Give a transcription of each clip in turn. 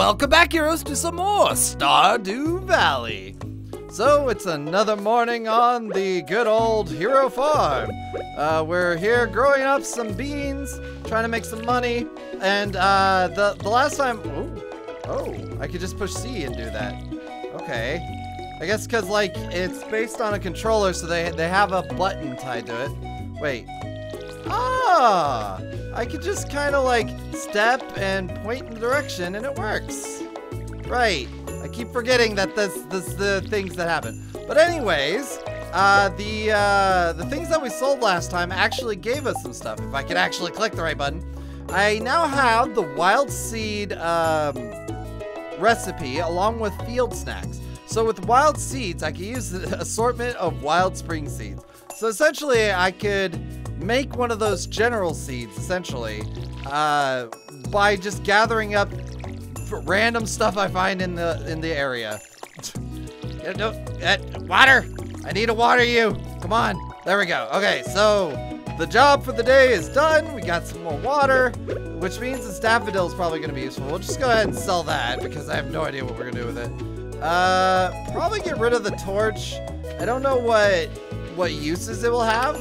Welcome back, heroes, to some more Stardew Valley. So, it's another morning on the good old hero farm. We're here growing up some beans, trying to make some money, and the last time... Oh, I could just push C and do that. Okay. I guess because, like, it's based on a controller, so they have a button tied to it. Wait. Ah! I could just kind of, like, step and point in the direction, and it works. Right. I keep forgetting that that's the things that happen. But anyways, the things that we sold last time actually gave us some stuff. If I could actually click the right button. I now have the wild seed recipe along with field snacks. So with wild seeds, I can use an assortment of wild spring seeds. So essentially, I could make one of those general seeds, essentially, by just gathering up random stuff I find in the area. Water! I need to water you! Come on! There we go. Okay, so the job for the day is done. We got some more water, which means the daffodil is probably going to be useful. We'll just go ahead and sell that because I have no idea what we're going to do with it. Probably get rid of the torch. I don't know what uses it will have.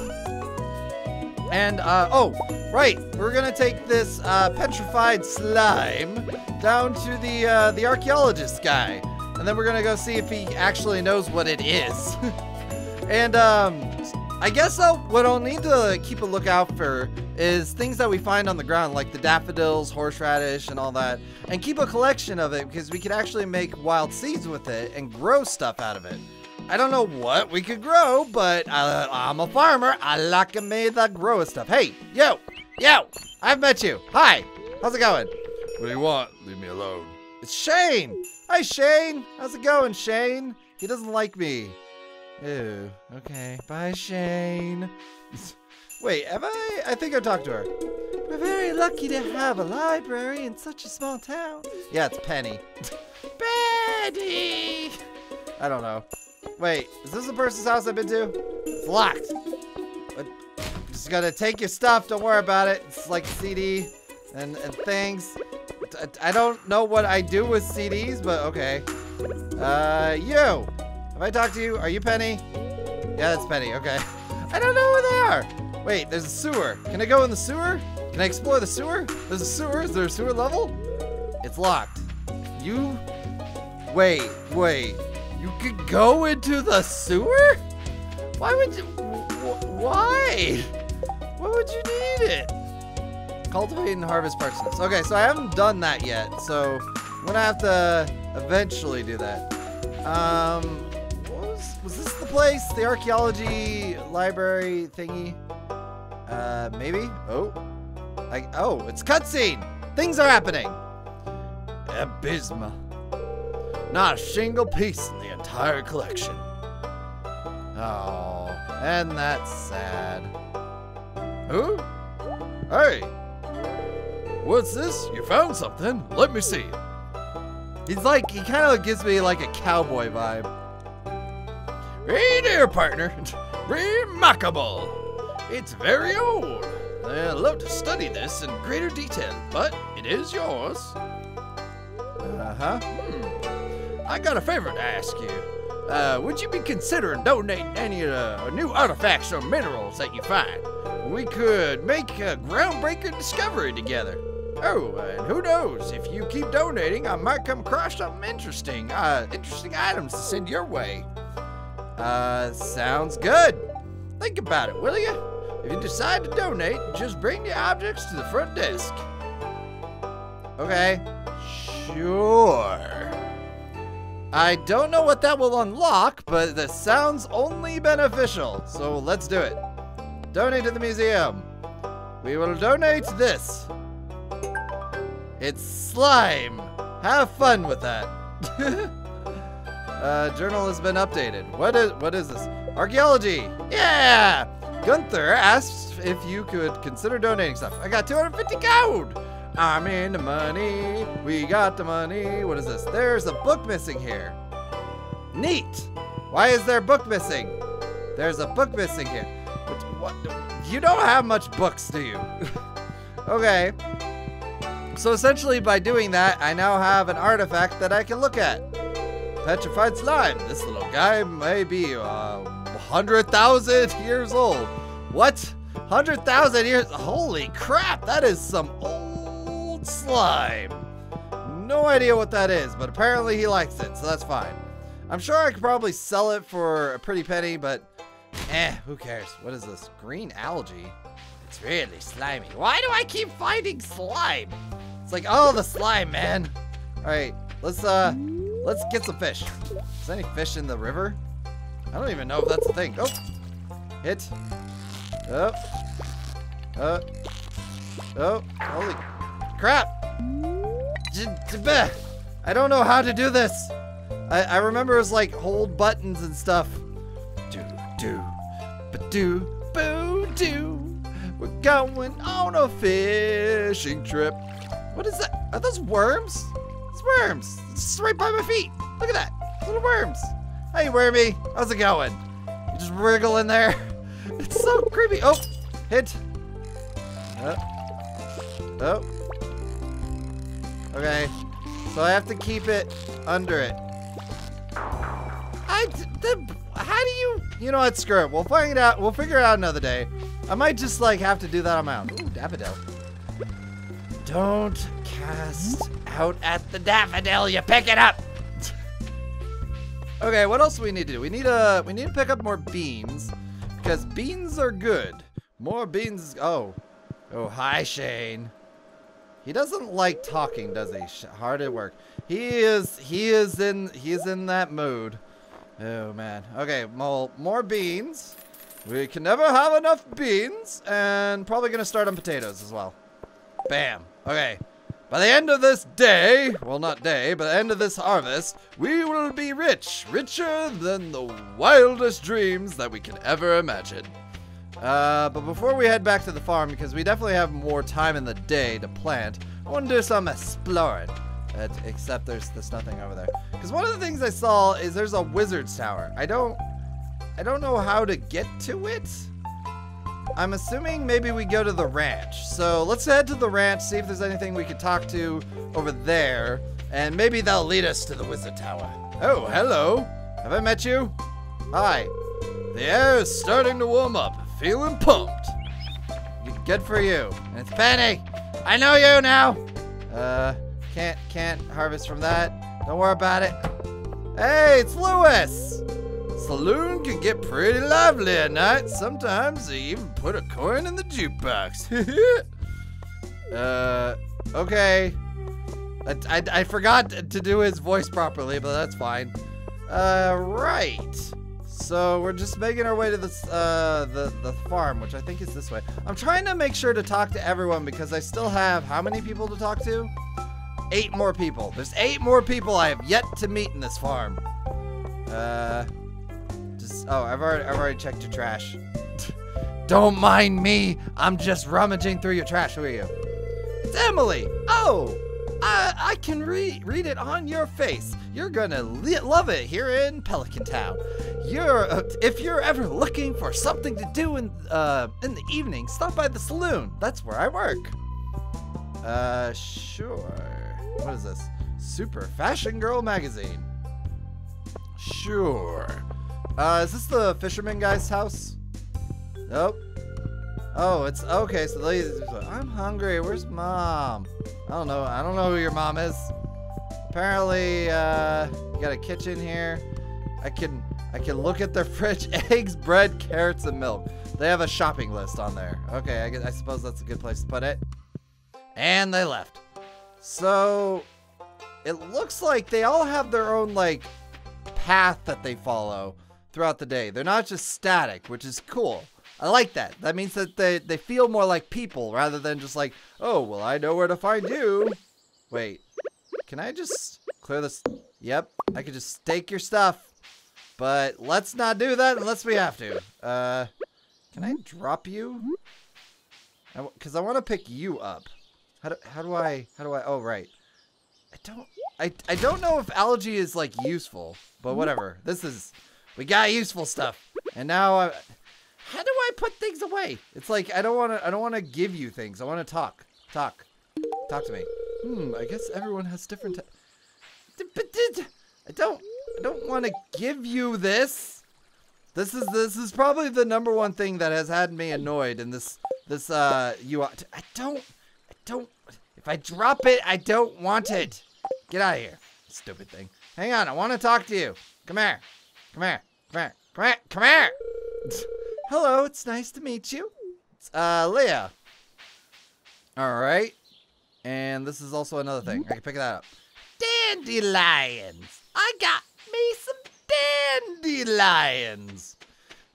And, oh, right, we're gonna take this, petrified slime down to the archaeologist guy. And then we're gonna go see if he actually knows what it is. And, I guess what I'll need to keep a lookout for is things that we find on the ground, like the daffodils, horseradish, and all that. And keep a collection of it, because we could actually make wild seeds with it and grow stuff out of it. I don't know what we could grow, but I'm a farmer. I like to make that grow stuff. Hey, yo, I've met you. Hi, how's it going? What do you want? Leave me alone. It's Shane. Hi, Shane. How's it going, Shane? He doesn't like me. Ew, okay. Bye, Shane. Wait, have I think I talked to her. We're very lucky to have a library in such a small town. Yeah, it's Penny. Penny! I don't know. Wait, is this the person's house I've been to? It's locked. But just gotta take your stuff. Don't worry about it. It's like CD and things. I don't know what I do with CDs, but okay. You. Have I talked to you? Are you Penny? Yeah, that's Penny. Okay. I don't know who they are. Wait, there's a sewer. Can I go in the sewer? Can I explore the sewer? There's a sewer. Is there a sewer level? It's locked. You. Wait. You could go into the sewer? Why would you? Why? Why would you need it? Cultivate and harvest parsnips. Okay, so I haven't done that yet, so I'm gonna have to eventually do that. Was this the place? The archaeology library thingy? Maybe? Oh, it's cutscene! Things are happening! Abysmal. Not a single piece in the entire collection. Oh, and that's sad. Who? Hey! What's this? You found something? Let me see. He's like, he kind of gives me like a cowboy vibe. Hey there, partner. Remarkable. It's very old. I'd love to study this in greater detail, but it is yours. Uh-huh. I got a favor to ask you. Would you be considering donating any of the new artifacts or minerals that you find? We could make a groundbreaking discovery together. Oh, and who knows? If you keep donating, I might come across something interesting. Interesting items to send your way. Sounds good. Think about it, will you? If you decide to donate, just bring the objects to the front desk. Okay. Sure. I don't know what that will unlock, but the sound's only beneficial, so let's do it. Donate to the museum. We will donate this. It's slime. Have fun with that. Journal has been updated. What is this? Archaeology. Yeah! Gunther asked if you could consider donating stuff. I got 250 gold. I'm in the money. We got the money. What is this? There's a book missing here. Neat. Why is there a book missing? There's a book missing here. What? You don't have much books, do you? Okay. So essentially by doing that, I now have an artifact that I can look at. Petrified slime. This little guy may be 100,000 years old. What? 100,000 years? Holy crap, that is some old slime. No idea what that is, but apparently he likes it, so that's fine. I'm sure I could probably sell it for a pretty penny, but who cares? What is this? Green algae? It's really slimy. Why do I keep finding slime? It's like all the slime, man. All right, let's get some fish. Is there any fish in the river? I don't even know if that's a thing. Oh, hit. Oh, oh, holy crap. I don't know how to do this. I remember it was like hold buttons and stuff. Do, do, ba do, boo, do. We're going on a fishing trip. What is that? Are those worms? It's worms. It's just right by my feet. Look at that. Little worms. Hey, wormy. How's it going? You just wriggle in there. It's so creepy. Oh, hit. Oh. Okay. So I have to keep it under it. How do you? You know what? Screw it. We'll find out. We'll figure it out another day. I might just like have to do that on my own. Ooh, daffodil. Don't cast out at the daffodil. You pick it up. Okay. What else do we need to do? We need to pick up more beans because beans are good. More beans. Oh, hi, Shane. He doesn't like talking, does he? Hard at work. He is in that mood. Oh man. Okay, more beans. We can never have enough beans, and probably gonna start on potatoes as well. Bam. Okay. By the end of this day, well not day, but the end of this harvest, we will be rich. Richer than the wildest dreams that we can ever imagine. But before we head back to the farm, because we definitely have more time in the day to plant, I want to do some exploring. Except there's nothing over there. Because one of the things I saw is there's a wizard's tower. I don't know how to get to it. I'm assuming maybe we go to the ranch. So let's head to the ranch, see if there's anything we could talk to over there, and maybe that'll lead us to the wizard tower. Oh, hello. Have I met you? Hi. The air is starting to warm up. Feeling pumped. Good for you. And it's Penny. I know you now. Can't harvest from that. Don't worry about it. Hey, it's Lewis. Saloon can get pretty lively at night. Sometimes they even put a coin in the jukebox. Okay. I forgot to do his voice properly, but that's fine. Right. So we're just making our way to this, the farm, which I think is this way. I'm trying to make sure to talk to everyone because I still have how many people to talk to? 8 more people. There's 8 more people I have yet to meet in this farm. I've already checked your trash. Don't mind me. I'm just rummaging through your trash. Who are you? It's Emily. Oh, I can read it on your face. You're gonna love it here in Pelican Town. If you're ever looking for something to do in the evening, stop by the saloon. That's where I work. Sure. What is this? Super Fashion Girl magazine. Sure. Is this the fisherman guy's house? Nope. Oh, it's okay. So ladies, I'm hungry. Where's mom? I don't know who your mom is. Apparently, you got a kitchen here. I can look at their fridge. Eggs, bread, carrots, and milk. They have a shopping list on there. Okay, I suppose that's a good place to put it. And they left. So it looks like they all have their own like path that they follow throughout the day. They're not just static, which is cool. I like that. That means that they feel more like people rather than just like, oh, well, I know where to find you. Wait. Can I just clear this? Yep, I could just stake your stuff. But let's not do that unless we have to. Can I drop you? Because I want to pick you up. How do I, oh, right. I don't know if algae is like useful, but whatever. We got useful stuff. And now, how do I put things away? It's like, I don't want to give you things. I want to talk to me. I guess everyone has different I don't want to give you this. This is probably the number one thing that has had me annoyed in this UI. I don't if I drop it, I don't want it. Get out of here, stupid thing. Hang on, I want to talk to you. Come here. Come here. Come here. Come here. Come here. Hello, it's nice to meet you. It's Leah. All right. And this is also another thing. I can pick that up. Dandelions. I got me some dandelions.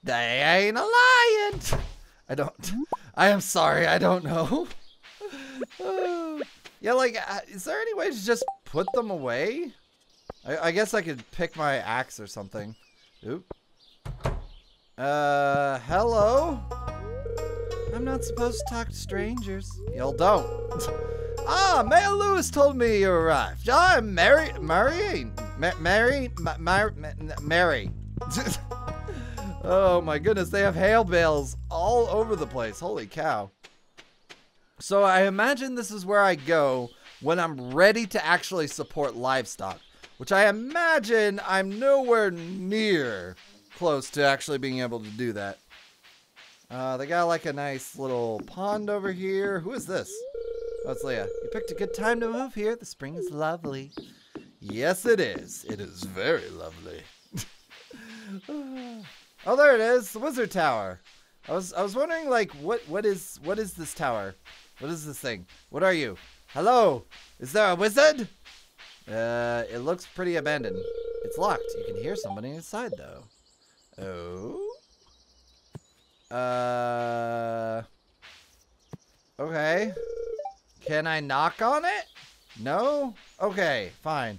They ain't a lion. I don't. I am sorry. I don't know. Yeah, like, is there any way to just put them away? I guess I could pick my axe or something. Oop. Hello? I'm not supposed to talk to strangers. Y'all don't. Ah, Mayor Lewis told me you arrived. I'm Mary. Oh my goodness, they have hail bales all over the place. Holy cow. So I imagine this is where I go when I'm ready to actually support livestock, which I imagine I'm nowhere near close to actually being able to do that. They got like a nice little pond over here. Who is this? Oh, it's Leah. You picked a good time to move here. The spring is lovely. Yes, it is. It is very lovely. Oh, there it is. The Wizard Tower. I was wondering, like, what is this tower? What is this thing? What are you? Hello? Is there a wizard? It looks pretty abandoned. It's locked. You can hear somebody inside, though. Oh? Okay. Can I knock on it? No? Okay, fine.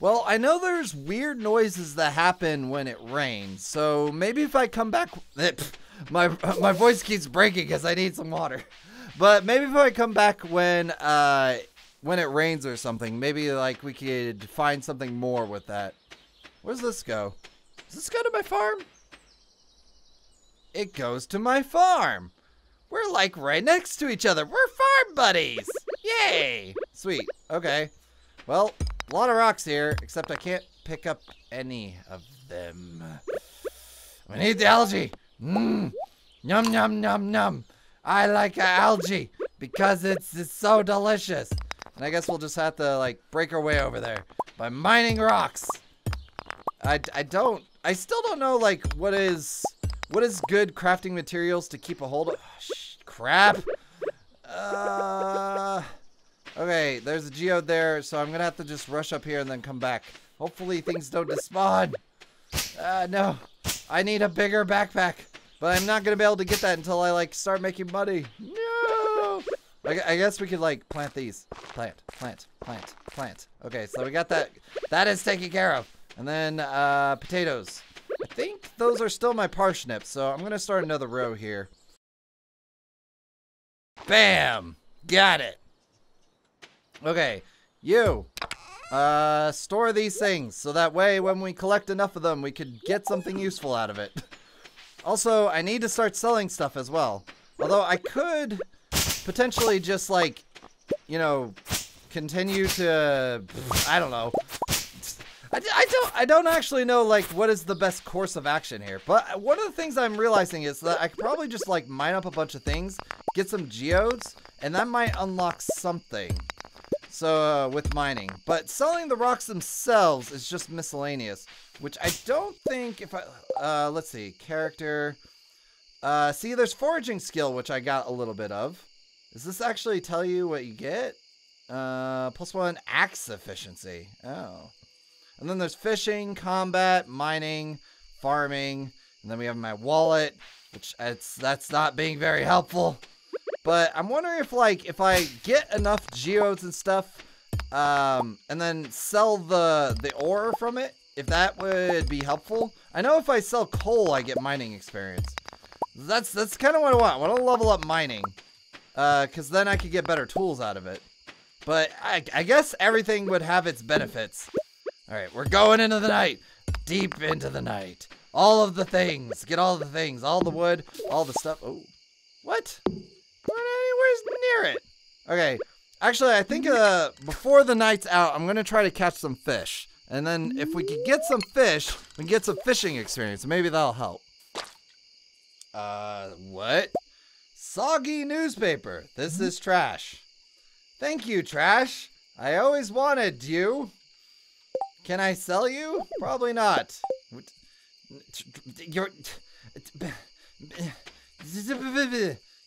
Well, I know there's weird noises that happen when it rains, so maybe if I come back... My voice keeps breaking because I need some water. But maybe if I come back when it rains or something, maybe like we could find something more with that. Where's this go? Does this go to my farm? It goes to my farm. We're like right next to each other. We're farm buddies. Yay. Sweet. Okay. Well, a lot of rocks here, except I can't pick up any of them. I need the algae. Yum, yum, yum, yum. I like algae because it's so delicious. And I guess we'll just have to like break our way over there by mining rocks. I still don't know like what is good crafting materials to keep a hold of. Oh, crap. Okay, there's a geode there, so I'm gonna have to just rush up here and then come back. Hopefully things don't despawn. No, I need a bigger backpack. But I'm not gonna be able to get that until I like start making money. No! I guess we could like plant these. Plant. Okay, so we got that. That is taken care of. And then potatoes. I think those are still my parsnips, so I'm gonna start another row here. Bam! Got it. Okay, you. Store these things so that way when we collect enough of them, we could get something useful out of it. Also, I need to start selling stuff as well. Although I could potentially just like, you know, continue to, I don't know. I don't actually know like what is the best course of action here. But one of the things I'm realizing is that I could probably just like mine up a bunch of things, get some geodes, and that might unlock something. So with mining, but selling the rocks themselves is just miscellaneous, which I don't think if I, let's see, character, see there's foraging skill, which I got a little bit of. Does this actually tell you what you get? +1 axe efficiency. Oh, and then there's fishing, combat, mining, farming. And then we have my wallet, which that's not being very helpful. But I'm wondering if, like, if I get enough geodes and stuff, and then sell the ore from it, if that would be helpful. I know if I sell coal, I get mining experience. That's kind of what I want. I want to level up mining, because then I could get better tools out of it. But I guess everything would have its benefits. All right, we're going into the night, deep into the night. All of the things, get all the things, all the wood, all the stuff. Oh, what? is near it. Okay. Actually, I think before the night's out, I'm going to try to catch some fish. And then if we could get some fish, we can get some fishing experience. Maybe that'll help. What? Soggy newspaper. This is trash. Thank you, trash. I always wanted you. Can I sell you? Probably not. You're...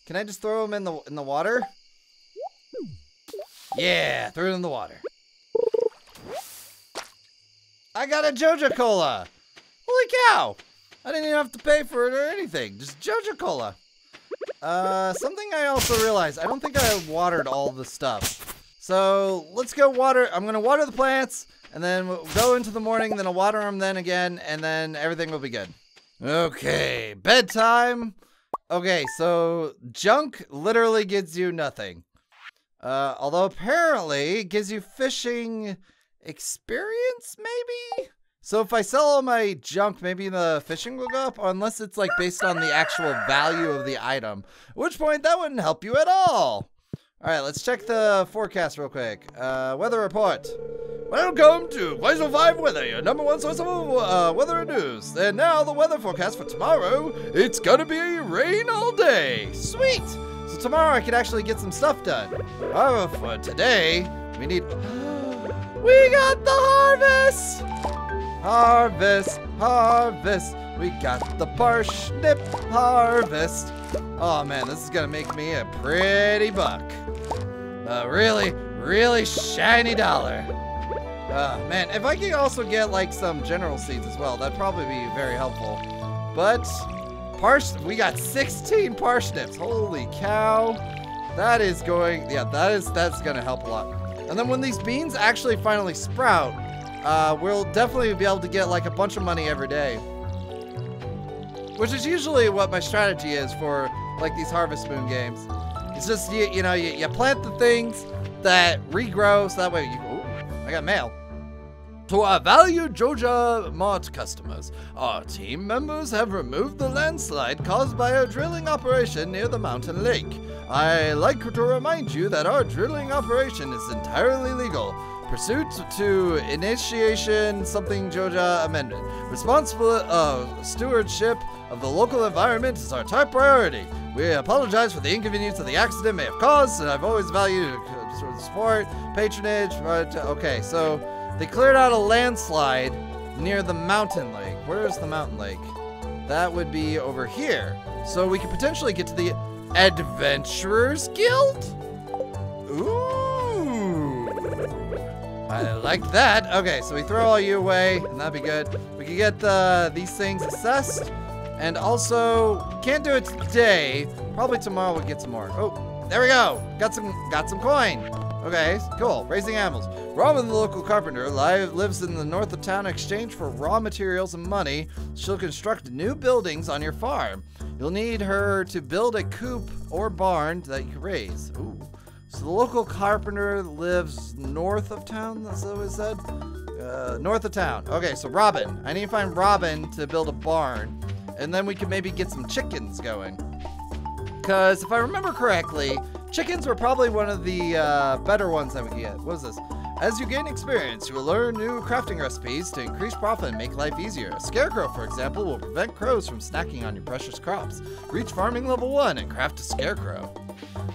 Can I just throw them in the water? Yeah, throw it in the water. I got a Joja Cola. Holy cow! I didn't even have to pay for it or anything. Just Joja Cola. Something I also realized, I don't think I watered all the stuff. So let's go water. I'm gonna water the plants, and then we'll go into the morning. Then I'll water them then again, and then everything will be good. Okay, bedtime. Okay, so junk literally gives you nothing. Although apparently it gives you fishing experience, maybe? So if I sell all my junk, maybe the fishing will go up, unless it's like based on the actual value of the item, at which point that wouldn't help you at all. All right, let's check the forecast real quick. Weather report. Welcome to Quasar 5 Weather, your #1 source of weather news. And now the weather forecast for tomorrow. It's gonna be rain all day. Sweet. So tomorrow I could actually get some stuff done. For today, we need... We got the harvest! Harvest, harvest. We got the parsnip harvest. Oh man, this is gonna make me a pretty buck. A really, really shiny dollar. Man, if I could also get like some general seeds as well, that'd probably be very helpful. But... we got 16 parsnips. Holy cow. That is going, yeah, that's gonna help a lot. And then when these beans actually finally sprout, we'll definitely be able to get like a bunch of money every day. Which is usually what my strategy is for like these Harvest Moon games. It's just, you plant the things that regrow, so that way you, ooh, I got mail. To our valued Joja Mart customers, our team members have removed the landslide caused by a drilling operation near the mountain lake. I like to remind you that our drilling operation is entirely legal. Pursuit to initiation something Joja amendment. Responsible stewardship of the local environment is our top priority. We apologize for the inconvenience that the accident may have caused, and I've always valued support, patronage, right? Okay, so... they cleared out a landslide near the mountain lake. Where is the mountain lake? That would be over here. So we could potentially get to the Adventurers Guild? Ooh. I like that. Okay, so we throw all you away, and that'd be good. We could get these things assessed. And also, can't do it today. Probably tomorrow we'll get some more. Oh, there we go. Got some coin. Okay, cool. Raising animals. Robin, the local carpenter, lives in the north of town. In exchange for raw materials and money, she'll construct new buildings on your farm. You'll need her to build a coop or barn that you can raise. Ooh. So the local carpenter lives north of town, that's what it said? North of town. Okay, so Robin. I need to find Robin to build a barn. And then we could maybe get some chickens going. Because if I remember correctly, chickens were probably one of the better ones that we could get. What is this? As you gain experience, you will learn new crafting recipes to increase profit and make life easier. A scarecrow, for example, will prevent crows from snacking on your precious crops. Reach farming level 1 and craft a scarecrow.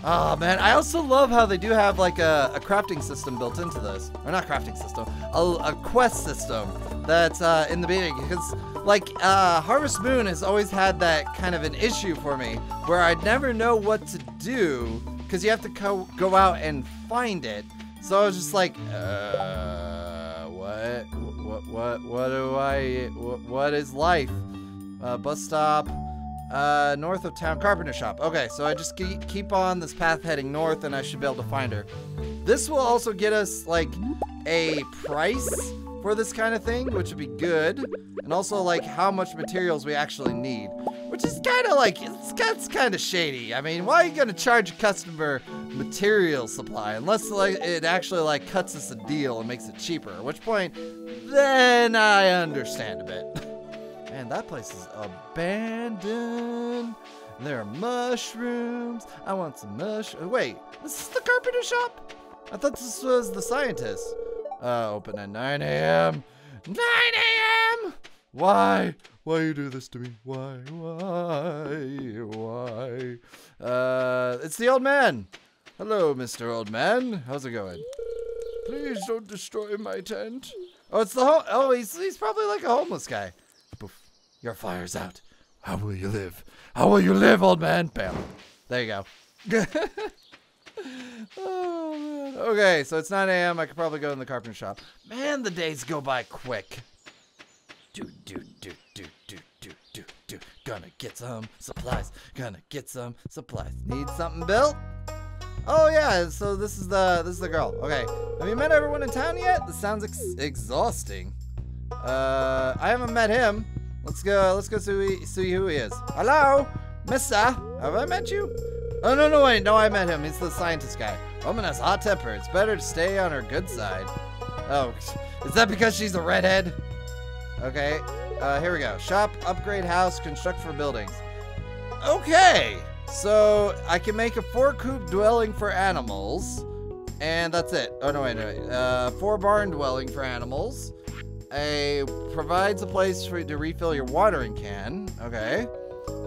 Oh man, I also love how they do have like a crafting system built into this. Or not crafting system, a quest system that's in the beginning. Because like Harvest Moon has always had that kind of an issue for me where I'd never know what to do. Because you have to go out and find it. So I was just like, what is life? Bus stop, north of town, carpenter shop. Okay, so I just keep on this path heading north and I should be able to find her. This will also get us like a price for this kind of thing, which would be good. And also like how much materials we actually need. Which is kind of like, it's kind of shady. I mean, why are you gonna charge a customer material supply unless like it actually like cuts us a deal and makes it cheaper? At which point, then I understand a bit. Man, that place is abandoned. And there are mushrooms. I want some wait, this is the carpenter shop? I thought this was the scientist. Open at 9 a.m. 9 a.m. Why? Why you do this to me? Why? It's the old man. Hello, Mr. Old Man. How's it going? Please don't destroy my tent. Oh, it's the he's probably like a homeless guy. Poof. Your fire's out. How will you live? How will you live, old man? Bam. There you go. Oh, man. Okay, so it's 9 a.m. I could probably go in the carpenter shop. Man, the days go by quick. Gonna get some supplies. Need something built? Oh yeah, so this is the girl. Okay, have you met everyone in town yet? This sounds exhausting. I haven't met him. Let's go see who he is. Hello, Mister. Have I met you? Oh no, wait, no, I met him. He's the scientist guy. Woman has hot temper. It's better to stay on her good side. Oh, is that because she's a redhead? Okay, here we go. Shop, upgrade house, construct for buildings. Okay, so I can make a 4-coop dwelling for animals, and that's it. Oh, no, wait, no, wait. 4-barn dwelling for animals. Provides a place for you to refill your watering can. Okay.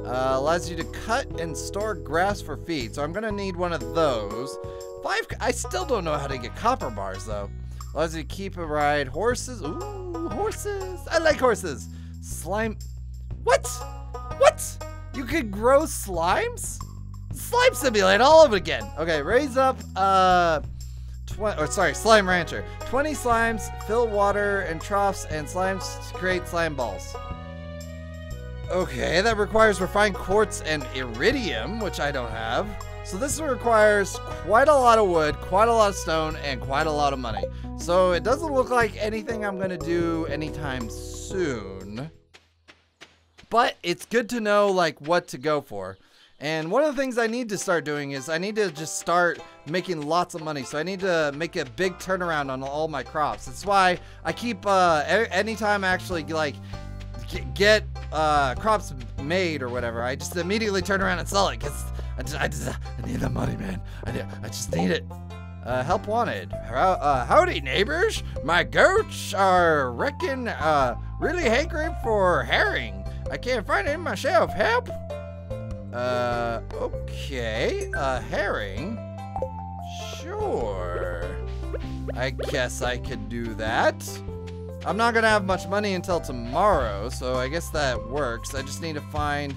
Allows you to cut and store grass for feed, so I'm gonna need one of those. 5, I still don't know how to get copper bars, though. Allows you to keep and ride horses. Ooh. Horses! I like horses! Slime... What? What? You could grow slimes? Slime Simulator all over again! Okay, raise up, Slime Rancher. 20 slimes, fill water and troughs, and slimes to create slime balls. Okay, that requires refined quartz and iridium, which I don't have. So this requires quite a lot of wood, quite a lot of stone, and quite a lot of money. So it doesn't look like anything I'm gonna do anytime soon. But it's good to know like what to go for. And one of the things I need to start doing is I need to just start making lots of money. So I need to make a big turnaround on all my crops. That's why I keep anytime I actually like get crops made or whatever, I just immediately turn around and sell it because I need the money, man. I just need it. Help wanted. Howdy, neighbors. My goats are wrecking, really hankering for herring. I can't find it myself. Help. Okay. Herring. Sure. I guess I could do that. I'm not gonna have much money until tomorrow, so I guess that works. I just need to find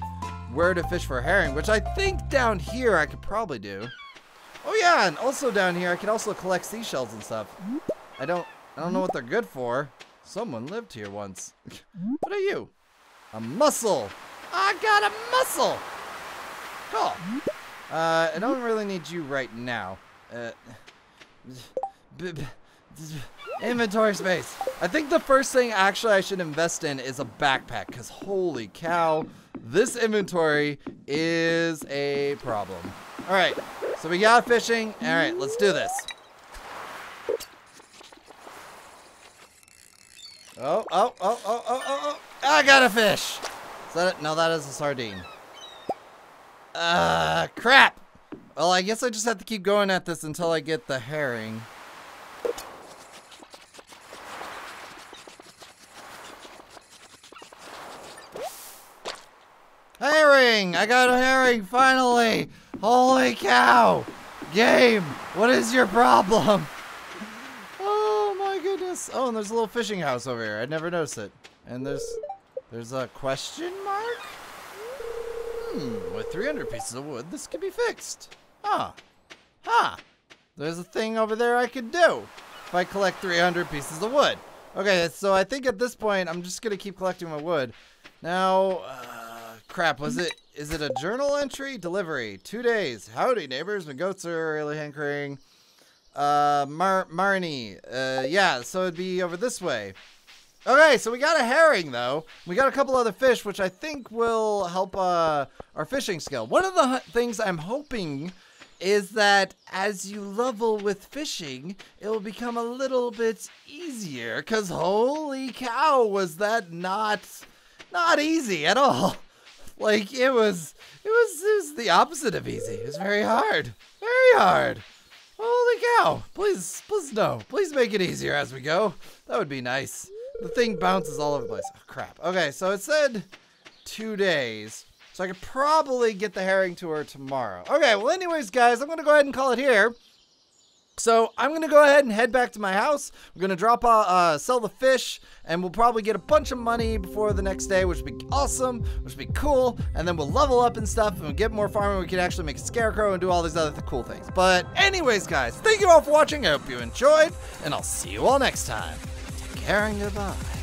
where to fish for herring, which I think down here I could probably do. Oh yeah, and also down here I can also collect seashells and stuff. I don't know what they're good for. Someone lived here once. What are you? A mussel. I got a mussel. Cool. I don't really need you right now. Inventory space. I think the first thing actually I should invest in is a backpack, because holy cow, this inventory is a problem. All right, so we got fishing. All right, let's do this. Oh. I got a fish. Is that it? No, that is a sardine. Crap. Well, I guess I just have to keep going at this until I get the herring. Herring! I got a herring, finally! Holy cow! Game, what is your problem? Oh my goodness. Oh, and there's a little fishing house over here. I never noticed it. And there's a question mark? With 300 pieces of wood, this could be fixed. Huh. There's a thing over there I could do if I collect 300 pieces of wood. Okay, so I think at this point, I'm just gonna keep collecting my wood. Now, crap, is it a journal entry? Delivery, 2 days. Howdy, neighbors, my goats are really hankering. Marnie, yeah, so it'd be over this way. Okay, so we got a herring, though. We got a couple other fish, which I think will help our fishing skill. One of the things I'm hoping is that as you level with fishing, it will become a little bit easier, because holy cow, was that not easy at all. Like, it was the opposite of easy. It was very hard. Very hard. Holy cow. Please no. Please make it easier as we go. That would be nice. The thing bounces all over the place. Oh, crap. Okay, so it said 2 days. So I could probably get the herring to her tomorrow. Okay, well, anyways, guys, I'm going to go ahead and call it here. So I'm going to go ahead and head back to my house. We're going to sell the fish, and we'll probably get a bunch of money before the next day, which would be awesome, which would be cool. And then we'll level up and stuff, and we'll get more farming. We can actually make a scarecrow and do all these other cool things. But anyways, guys, thank you all for watching. I hope you enjoyed, and I'll see you all next time. Take care and goodbye.